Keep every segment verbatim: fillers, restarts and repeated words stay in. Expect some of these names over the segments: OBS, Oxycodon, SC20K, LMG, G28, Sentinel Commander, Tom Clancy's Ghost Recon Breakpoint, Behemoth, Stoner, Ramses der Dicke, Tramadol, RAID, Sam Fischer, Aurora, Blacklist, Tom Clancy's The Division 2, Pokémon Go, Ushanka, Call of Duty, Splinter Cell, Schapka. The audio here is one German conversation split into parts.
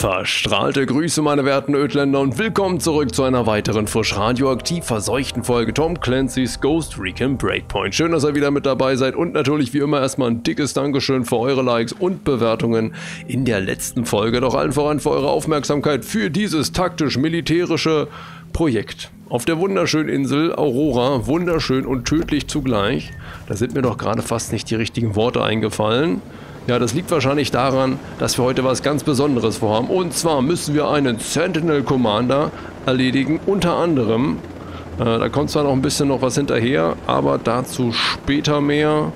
Verstrahlte Grüße meine werten Ödländer und willkommen zurück zu einer weiteren frisch radioaktiv verseuchten Folge Tom Clancy's Ghost Recon Breakpoint. Schön, dass ihr wieder mit dabei seid und natürlich wie immer erstmal ein dickes Dankeschön für eure Likes und Bewertungen in der letzten Folge. Doch allen voran für eure Aufmerksamkeit für dieses taktisch-militärische Projekt. Auf der wunderschönen Insel Aurora, wunderschön und tödlich zugleich. Da sind mir doch gerade fast nicht die richtigen Worte eingefallen. Ja, das liegt wahrscheinlich daran, dass wir heute was ganz Besonderes vorhaben. Und zwar müssen wir einen Sentinel Commander erledigen, unter anderem. Äh, da kommt zwar noch ein bisschen noch was hinterher, aber dazu später mehr.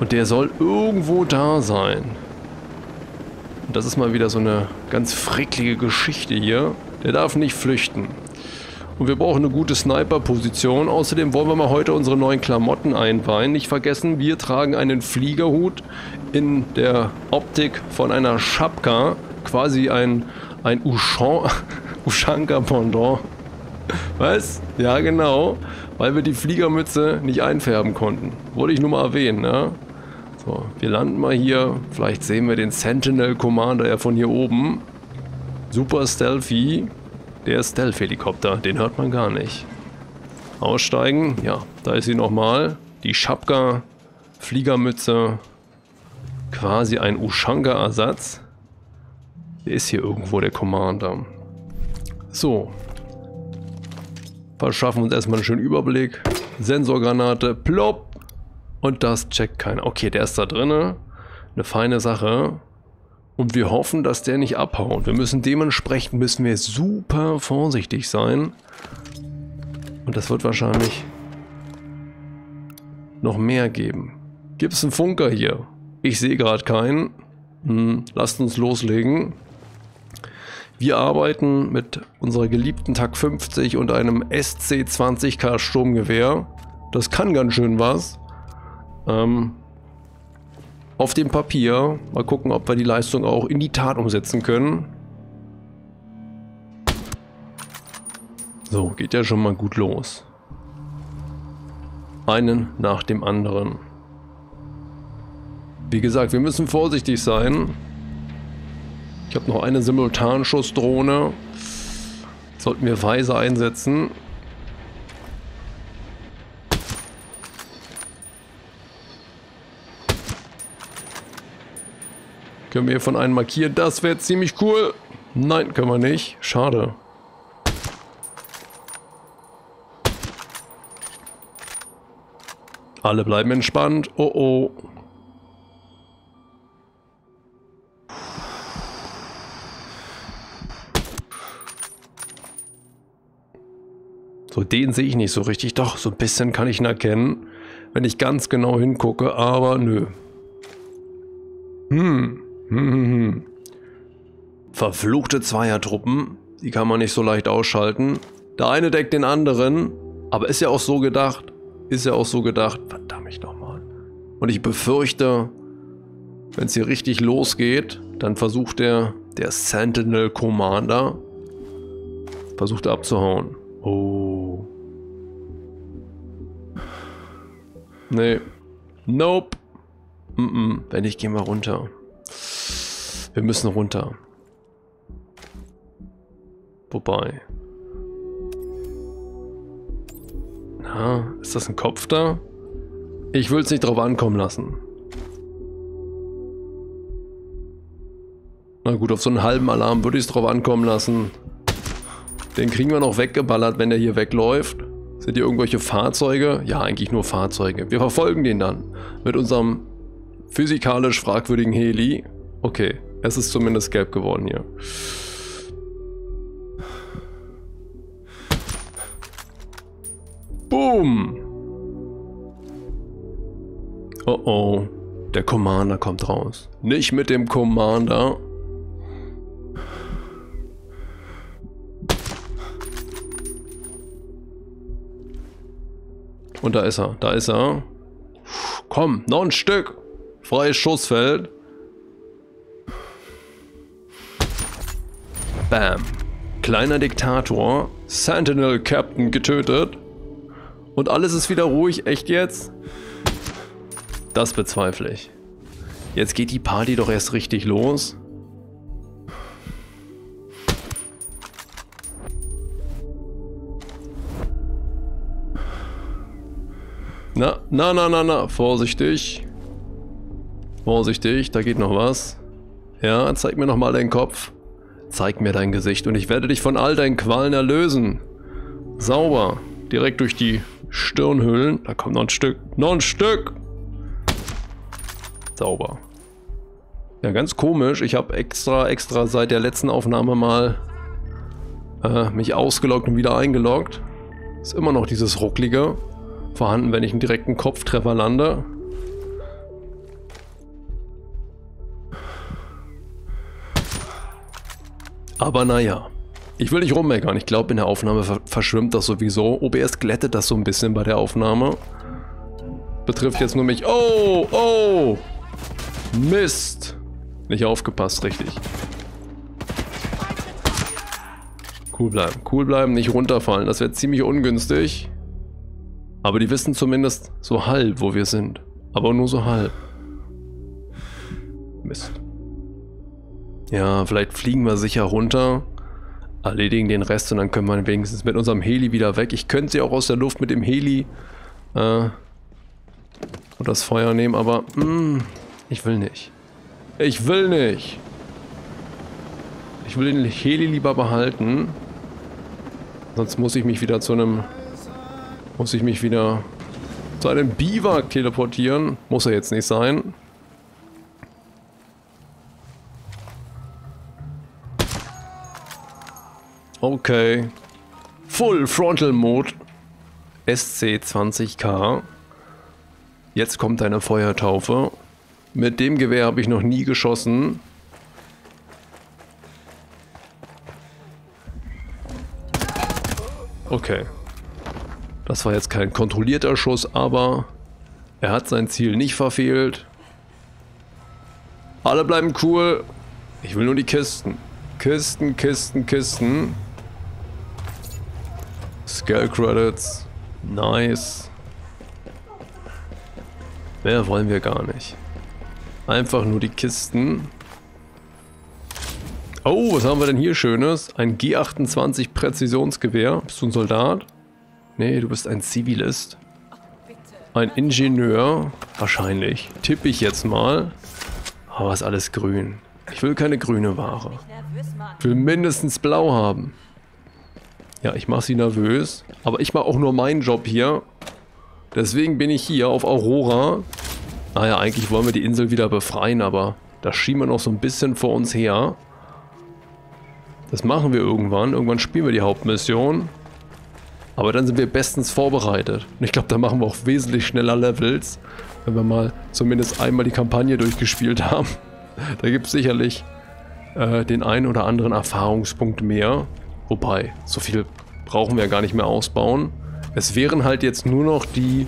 Und der soll irgendwo da sein. Und das ist mal wieder so eine ganz fricklige Geschichte hier. Der darf nicht flüchten. Und wir brauchen eine gute Sniper-Position. Außerdem wollen wir mal heute unsere neuen Klamotten einweihen. Nicht vergessen, wir tragen einen Fliegerhut in der Optik von einer Schapka. Quasi ein, ein Ushanka-Pendant. Was? Ja, genau. Weil wir die Fliegermütze nicht einfärben konnten. Wollte ich nur mal erwähnen, ne? So, wir landen mal hier. Vielleicht sehen wir den Sentinel Commander ja von hier oben. Super Stealthy. Der Stealth-Helikopter, den hört man gar nicht. Aussteigen, ja, da ist sie nochmal. Die Schapka, Fliegermütze, quasi ein Ushanka-Ersatz. Der ist hier irgendwo, der Commander. So. Verschaffen uns erstmal einen schönen Überblick. Sensorgranate, plopp. Und das checkt keiner. Okay, der ist da drinne. Eine feine Sache. Und wir hoffen, dass der nicht abhaut. Wir müssen dementsprechend müssen wir super vorsichtig sein. Und das wird wahrscheinlich noch mehr geben. Gibt es einen Funker hier? Ich sehe gerade keinen. Hm, lasst uns loslegen. Wir arbeiten mit unserer geliebten T A C fünfzig und einem S C zwanzig K Sturmgewehr. Das kann ganz schön was. Ähm... Auf dem Papier. Mal gucken, ob wir die Leistung auch in die Tat umsetzen können. So, geht ja schon mal gut los. Einen nach dem anderen. Wie gesagt, wir müssen vorsichtig sein. Ich habe noch eine Simultanschussdrohne. Sollten wir weise einsetzen. Können wir von einem markieren? Das wäre ziemlich cool. Nein, können wir nicht. Schade. Alle bleiben entspannt. Oh oh. So, den sehe ich nicht so richtig. Doch, so ein bisschen kann ich ihn erkennen, wenn ich ganz genau hingucke. Aber nö. Hm. Verfluchte Zweiertruppen, die kann man nicht so leicht ausschalten. Der eine deckt den anderen, aber ist ja auch so gedacht, ist ja auch so gedacht, verdammt mich nochmal. Und ich befürchte, wenn es hier richtig losgeht, dann versucht der, der Sentinel Commander, versucht abzuhauen. Oh. Nee. Nope. Mm-mm. Wenn nicht, gehen wir runter. Wir müssen runter. Wobei. Na, ist das ein Kopf da? Ich will es nicht drauf ankommen lassen. Na gut, auf so einen halben Alarm würde ich es drauf ankommen lassen. Den kriegen wir noch weggeballert, wenn der hier wegläuft. Sind hier irgendwelche Fahrzeuge? Ja, eigentlich nur Fahrzeuge. Wir verfolgen den dann. Mit unserem physikalisch fragwürdigen Heli. Okay, es ist zumindest gelb geworden hier. Boom! Oh oh, der Commander kommt raus. Nicht mit dem Commander. Und da ist er, da ist er. Komm, noch ein Stück. Freies Schussfeld. Bam. Kleiner Diktator. Sentinel Captain getötet. Und alles ist wieder ruhig. Echt jetzt? Das bezweifle ich. Jetzt geht die Party doch erst richtig los. Na, na, na, na. Vorsichtig. Vorsichtig, da geht noch was. Ja, zeig mir nochmal deinen Kopf. Zeig mir dein Gesicht und ich werde dich von all deinen Qualen erlösen. Sauber. Direkt durch die Stirnhöhlen. Da kommt noch ein Stück. Noch ein Stück. Sauber. Ja, ganz komisch. Ich habe extra, extra seit der letzten Aufnahme mal äh, mich ausgeloggt und wieder eingeloggt. Ist immer noch dieses Rucklige vorhanden, wenn ich einen direkten Kopftreffer lande. Aber naja, ich will nicht rummeckern. Ich glaube, in der Aufnahme verschwimmt das sowieso. O B S glättet das so ein bisschen bei der Aufnahme. Betrifft jetzt nur mich. Oh, oh, Mist. Nicht aufgepasst, richtig. Cool bleiben, cool bleiben, nicht runterfallen. Das wäre ziemlich ungünstig. Aber die wissen zumindest so halb, wo wir sind. Aber nur so halb. Mist. Ja, vielleicht fliegen wir sicher runter, erledigen den Rest und dann können wir wenigstens mit unserem Heli wieder weg. Ich könnte sie auch aus der Luft mit dem Heli äh, und das Feuer nehmen, aber mh, ich will nicht. Ich will nicht. Ich will den Heli lieber behalten. Sonst muss ich mich wieder zu einem, muss ich mich wieder zu einem Biwak teleportieren. Muss er jetzt nicht sein. Okay. Full Frontal Mode. S C zwanzig K. Jetzt kommt deine Feuertaufe. Mit dem Gewehr habe ich noch nie geschossen. Okay. Das war jetzt kein kontrollierter Schuss, aber er hat sein Ziel nicht verfehlt. Alle bleiben cool. Ich will nur die Kisten. Kisten, Kisten, Kisten. Scale Credits. Nice. Mehr wollen wir gar nicht. Einfach nur die Kisten. Oh, was haben wir denn hier Schönes? Ein G achtundzwanzig Präzisionsgewehr. Bist du ein Soldat? Nee, du bist ein Zivilist. Ein Ingenieur. Wahrscheinlich. Tippe ich jetzt mal. Aber ist alles grün. Ich will keine grüne Ware. Ich will mindestens blau haben. Ja, ich mache sie nervös. Aber ich mache auch nur meinen Job hier. Deswegen bin ich hier auf Aurora. Naja, eigentlich wollen wir die Insel wieder befreien, aber das schieben wir noch so ein bisschen vor uns her. Das machen wir irgendwann. Irgendwann spielen wir die Hauptmission. Aber dann sind wir bestens vorbereitet. Und ich glaube, da machen wir auch wesentlich schneller Levels, wenn wir mal zumindest einmal die Kampagne durchgespielt haben. Da gibt es sicherlich äh, den einen oder anderen Erfahrungspunkt mehr. Wobei, so viel brauchen wir ja gar nicht mehr ausbauen. Es wären halt jetzt nur noch die...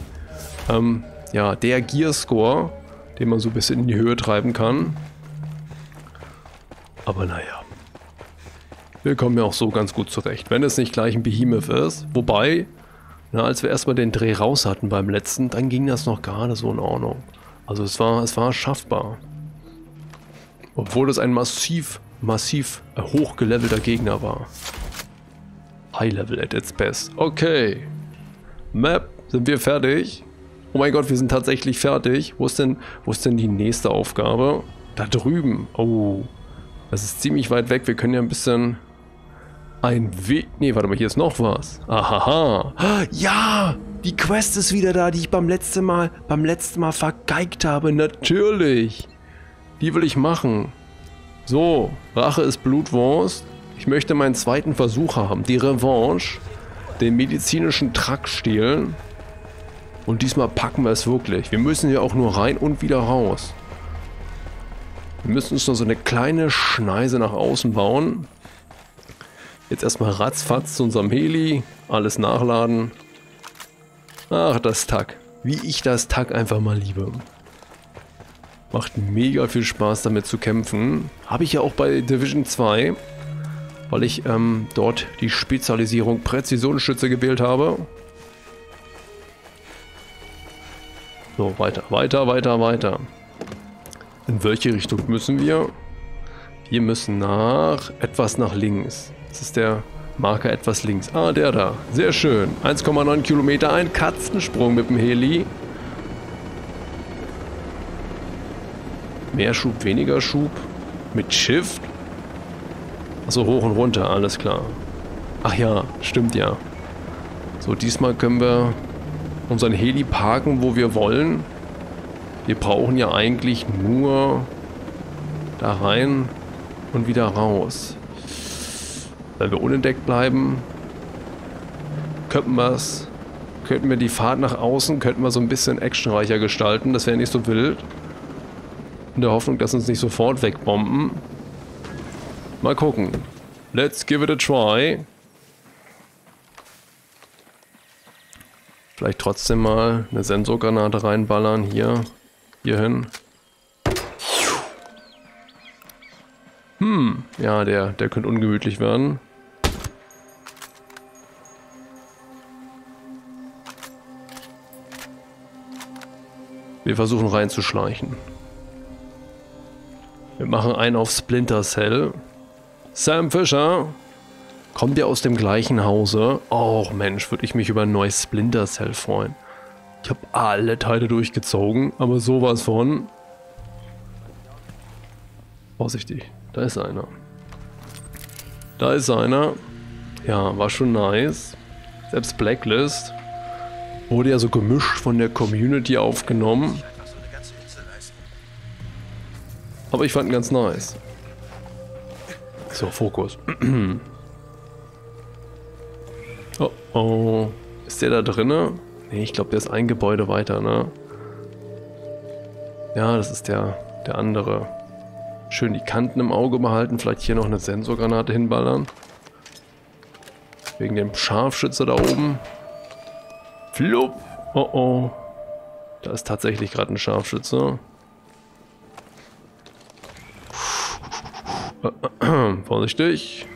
Ähm, Ja, der Gearscore, den man so ein bisschen in die Höhe treiben kann. Aber naja. Wir kommen ja auch so ganz gut zurecht, wenn es nicht gleich ein Behemoth ist. Wobei, na, als wir erstmal den Dreh raus hatten beim letzten, dann ging das noch gerade so in Ordnung. Also es war, es war schaffbar. Obwohl es ein massiv, massiv hochgelevelter Gegner war. High Level at its best. Okay. Map, sind wir fertig? Oh mein Gott, wir sind tatsächlich fertig. Wo ist denn, wo ist denn die nächste Aufgabe? Da drüben. Oh, das ist ziemlich weit weg. Wir können ja ein bisschen ein Weg... Nee, warte mal, hier ist noch was. Ahaha. Ja, die Quest ist wieder da, die ich beim letzten Mal, beim letzten Mal vergeigt habe. Natürlich. Die will ich machen. So, Rache ist Blutwurst. Ich möchte meinen zweiten Versuch haben. Die Revanche. Den medizinischen Trakt stehlen. Und diesmal packen wir es wirklich. Wir müssen hier auch nur rein und wieder raus. Wir müssen uns noch so eine kleine Schneise nach außen bauen. Jetzt erstmal ratzfatz zu unserem Heli. Alles nachladen. Ach, das T A C. Wie ich das T A C einfach mal liebe. Macht mega viel Spaß damit zu kämpfen. Habe ich ja auch bei Division zwei. Weil ich ähm, dort die Spezialisierung Präzisionsschütze gewählt habe. So, weiter, weiter, weiter, weiter. In welche Richtung müssen wir? Wir müssen nach... etwas nach links. Das ist der Marker etwas links. Ah, der da. Sehr schön. eins Komma neun Kilometer, ein Katzensprung mit dem Heli. Mehr Schub, weniger Schub. Mit Shift. Achso, hoch und runter, alles klar. Ach ja, stimmt ja. So, diesmal können wir unseren Heli parken, wo wir wollen. Wir brauchen ja eigentlich nur da rein und wieder raus. Wenn wir unentdeckt bleiben, könnten wir's, könnten wir die Fahrt nach außen, könnten wir so ein bisschen actionreicher gestalten. Das wäre nicht so wild. In der Hoffnung, dass uns nicht sofort wegbomben. Mal gucken. Let's give it a try. Vielleicht trotzdem mal eine Sensorgranate reinballern. Hier. Hier hin. Hm. Ja, der, der könnte ungemütlich werden. Wir versuchen reinzuschleichen. Wir machen einen auf Splinter Cell. Sam Fischer. Kommt ja aus dem gleichen Hause. Och Mensch, würde ich mich über ein neues Splinter Cell freuen. Ich habe alle Teile durchgezogen, aber sowas von. Vorsichtig, da ist einer. Da ist einer. Ja, war schon nice. Selbst Blacklist wurde ja so gemischt von der Community aufgenommen. Aber ich fand ihn ganz nice. So, Fokus. Oh, oh. Ist der da drinne? Ne, ich glaube, der ist ein Gebäude weiter, ne? Ja, das ist der, der andere. Schön die Kanten im Auge behalten. Vielleicht hier noch eine Sensorgranate hinballern. Wegen dem Scharfschütze da oben. Flup. Oh, oh. Da ist tatsächlich gerade ein Scharfschütze. Vorsichtig.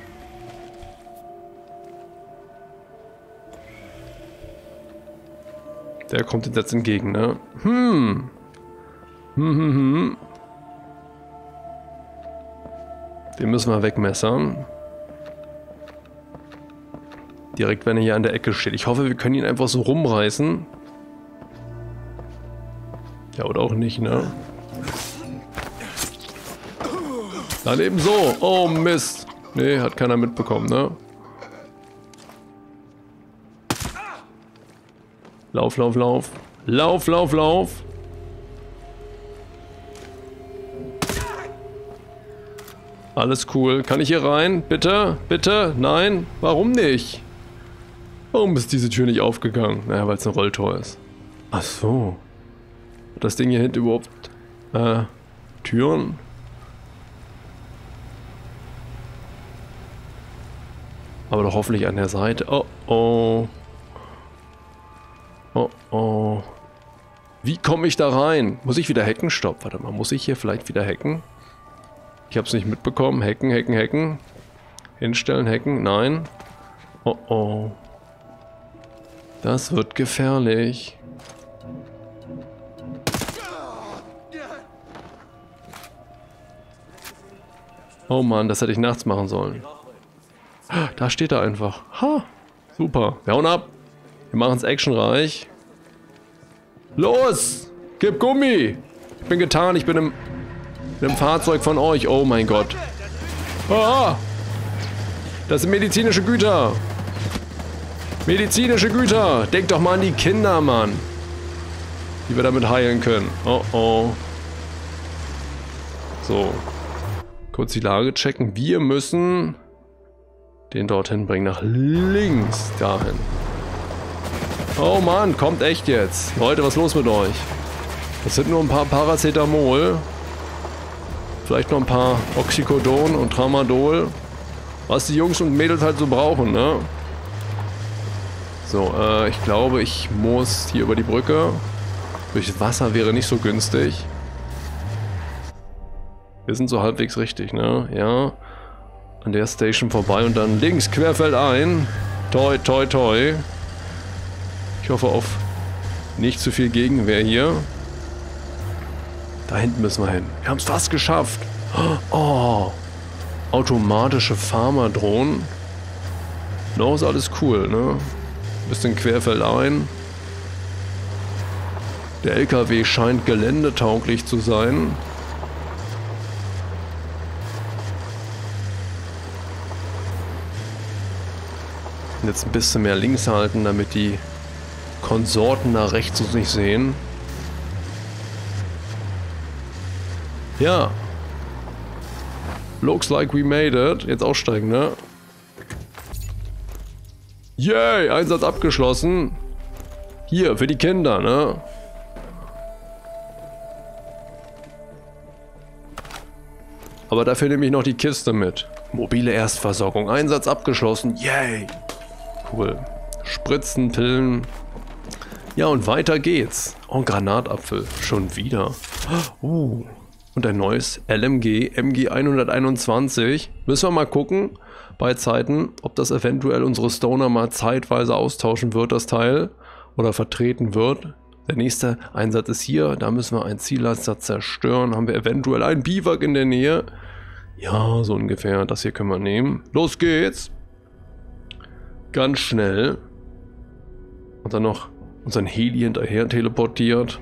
Der kommt uns jetzt entgegen, ne? Hm. Hm, hm, hm. Den müssen wir wegmessern. Direkt, wenn er hier an der Ecke steht. Ich hoffe, wir können ihn einfach so rumreißen. Ja, oder auch nicht, ne? Dann eben so. Oh Mist. Nee, hat keiner mitbekommen, ne? Lauf, lauf, lauf. Lauf, lauf, lauf. Alles cool. Kann ich hier rein? Bitte? Bitte? Nein? Warum nicht? Warum ist diese Tür nicht aufgegangen? Naja, weil es ein Rolltor ist. Ach so. Hat das Ding hier hinten überhaupt äh, Türen? Aber doch hoffentlich an der Seite. Oh, oh. Oh, oh. Wie komme ich da rein? Muss ich wieder hacken? Stopp, warte mal. Muss ich hier vielleicht wieder hacken? Ich habe es nicht mitbekommen. Hacken, hacken, hacken. Hinstellen, hacken. Nein. Oh, oh. Das wird gefährlich. Oh Mann, das hätte ich nachts machen sollen. Da steht er einfach. Ha! Super. Wir hauen ab. Wir machen es actionreich. Los! Gib Gummi! Ich bin getan. Ich bin im, im Fahrzeug von euch. Oh mein Gott. Ah! Das sind medizinische Güter. Medizinische Güter. Denkt doch mal an die Kinder, Mann. Die wir damit heilen können. Oh oh. So. Kurz die Lage checken. Wir müssen den dorthin bringen. Nach links dahin. Oh Mann, kommt echt jetzt. Leute, was ist los mit euch? Das sind nur ein paar Paracetamol. Vielleicht noch ein paar Oxycodon und Tramadol. Was die Jungs und Mädels halt so brauchen, ne? So, äh, ich glaube, ich muss hier über die Brücke. Durchs Wasser wäre nicht so günstig. Wir sind so halbwegs richtig, ne? Ja. An der Station vorbei und dann links querfeld ein. Toi, toi, toi. Ich hoffe auf nicht zu viel Gegenwehr hier. Da hinten müssen wir hin. Wir haben es fast geschafft. Oh. Automatische Pharma-Drohnen. Noch ist alles cool, ne? Ein bisschen querfeld ein. Der L K W scheint geländetauglich zu sein. müssen jetzt ein bisschen mehr links halten, damit die Konsorten nach rechts uns nicht sehen. Ja. Looks like we made it. Jetzt aussteigen, ne? Yay! Einsatz abgeschlossen. Hier, für die Kinder, ne? Aber dafür nehme ich noch die Kiste mit. Mobile Erstversorgung. Einsatz abgeschlossen. Yay! Cool. Spritzen, Pillen. Ja, und weiter geht's. Oh, Granatapfel. Schon wieder. Uh. Und ein neues L M G, M G hunderteinundzwanzig. Müssen wir mal gucken, bei Zeiten, ob das eventuell unsere Stoner mal zeitweise austauschen wird, das Teil. Oder vertreten wird. Der nächste Einsatz ist hier. Da müssen wir einen Zielleiter zerstören. Haben wir eventuell einen Biwak in der Nähe. Ja, so ungefähr. Das hier können wir nehmen. Los geht's. Ganz schnell. Und dann noch unseren Heli hinterher teleportiert.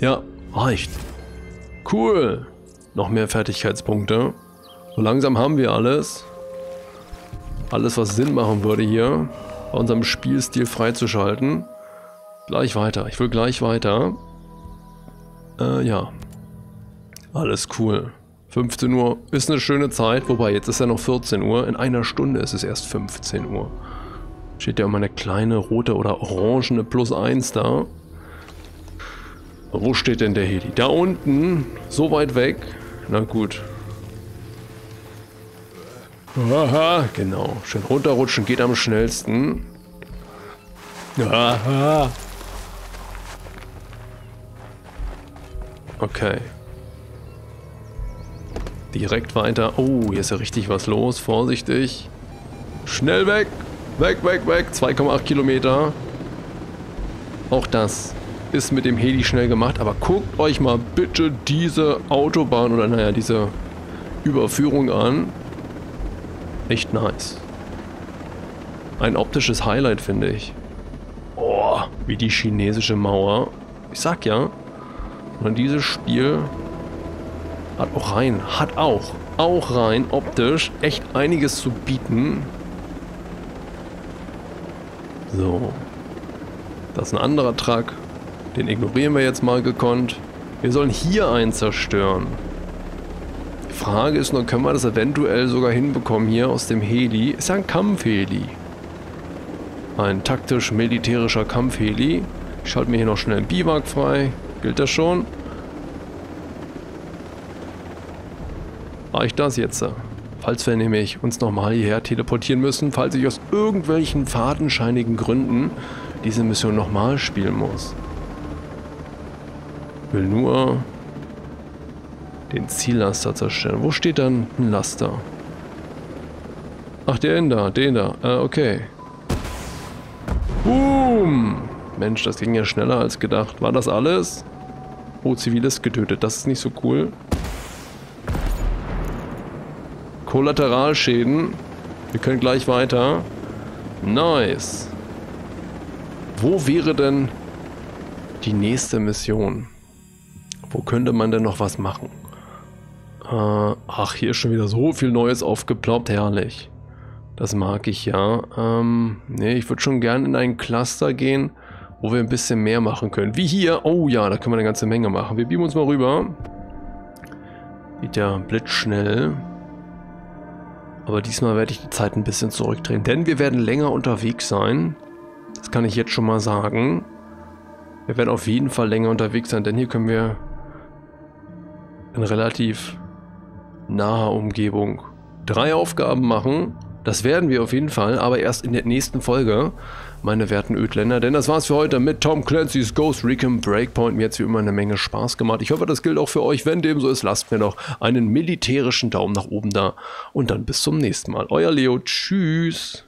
Ja, reicht. Cool. Noch mehr Fertigkeitspunkte. So langsam haben wir alles. Alles, was Sinn machen würde hier, bei unserem Spielstil freizuschalten. Gleich weiter. Ich will gleich weiter. Äh, ja. Alles cool. fünfzehn Uhr ist eine schöne Zeit. Wobei, jetzt ist ja noch vierzehn Uhr. In einer Stunde ist es erst fünfzehn Uhr. Steht ja immer eine kleine rote oder orangene Plus eins da. Wo steht denn der Heli? Da unten. So weit weg. Na gut. Aha, genau. Schön runterrutschen geht am schnellsten. Aha. Okay. Direkt weiter. Oh, hier ist ja richtig was los. Vorsichtig. Schnell weg. Weg, weg, weg. zwei Komma acht Kilometer. Auch das ist mit dem Heli schnell gemacht, aber guckt euch mal bitte diese Autobahn oder naja, diese Überführung an. Echt nice. Ein optisches Highlight, finde ich. Oh, wie die chinesische Mauer. Ich sag ja. Und dieses Spiel hat auch rein, hat auch, auch rein optisch echt einiges zu bieten. So. Das ist ein anderer Truck. Den ignorieren wir jetzt mal gekonnt. Wir sollen hier einen zerstören. Die Frage ist nur, können wir das eventuell sogar hinbekommen hier aus dem Heli? Ist ja ein Kampfheli. Ein taktisch-militärischer Kampfheli. Ich schalte mir hier noch schnell einen Biwak frei. Gilt das schon? Reicht das jetzt? Falls wir nämlich uns nochmal hierher teleportieren müssen, falls ich aus irgendwelchen fadenscheinigen Gründen diese Mission nochmal spielen muss. Will nur den Ziellaster zerstören. Wo steht dann ein Laster? Ach, den da, den da. Äh, okay. Boom! Mensch, das ging ja schneller als gedacht. War das alles? Oh, Zivilist getötet. Das ist nicht so cool. Kollateralschäden. Wir können gleich weiter. Nice. Wo wäre denn die nächste Mission? Wo könnte man denn noch was machen? Äh, ach, hier ist schon wieder so viel Neues aufgeploppt. Herrlich. Das mag ich ja. Ähm, nee, ich würde schon gerne in ein Cluster gehen, wo wir ein bisschen mehr machen können. Wie hier. Oh ja, da können wir eine ganze Menge machen. Wir beamen uns mal rüber. Geht ja blitzschnell. Aber diesmal werde ich die Zeit ein bisschen zurückdrehen. Denn wir werden länger unterwegs sein. Das kann ich jetzt schon mal sagen. Wir werden auf jeden Fall länger unterwegs sein, denn hier können wir in relativ naher Umgebung drei Aufgaben machen. Das werden wir auf jeden Fall, aber erst in der nächsten Folge, meine werten Ödländer. Denn das war's für heute mit Tom Clancy's Ghost Recon Breakpoint. Mir hat's wie immer eine Menge Spaß gemacht. Ich hoffe, das gilt auch für euch. Wenn dem so ist, lasst mir doch einen militärischen Daumen nach oben da. Und dann bis zum nächsten Mal. Euer Leo. Tschüss.